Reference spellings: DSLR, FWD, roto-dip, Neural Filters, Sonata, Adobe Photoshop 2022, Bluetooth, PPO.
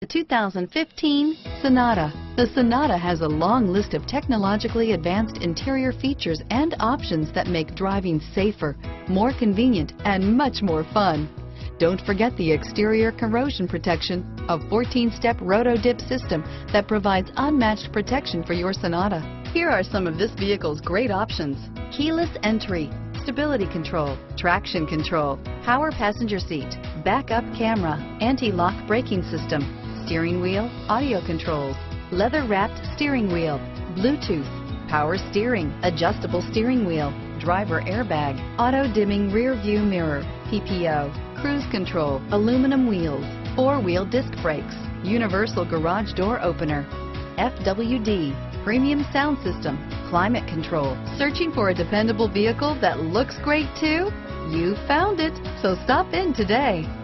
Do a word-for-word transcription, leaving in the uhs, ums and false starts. The two thousand fifteen Sonata. The Sonata has a long list of technologically advanced interior features and options that make driving safer, more convenient, and much more fun. Don't forget the exterior corrosion protection, a fourteen-step roto-dip system that provides unmatched protection for your Sonata. Here are some of this vehicle's great options: keyless entry, stability control, traction control, power passenger seat, backup camera, anti-lock braking system, steering wheel audio controls, leather-wrapped steering wheel, Bluetooth, power steering, adjustable steering wheel, driver airbag, auto-dimming rear-view mirror, P P O, cruise control, aluminum wheels, four-wheel disc brakes, universal garage door opener, F W D, premium sound system, climate control. Searching for a dependable vehicle that looks great too? You found it, so stop in today.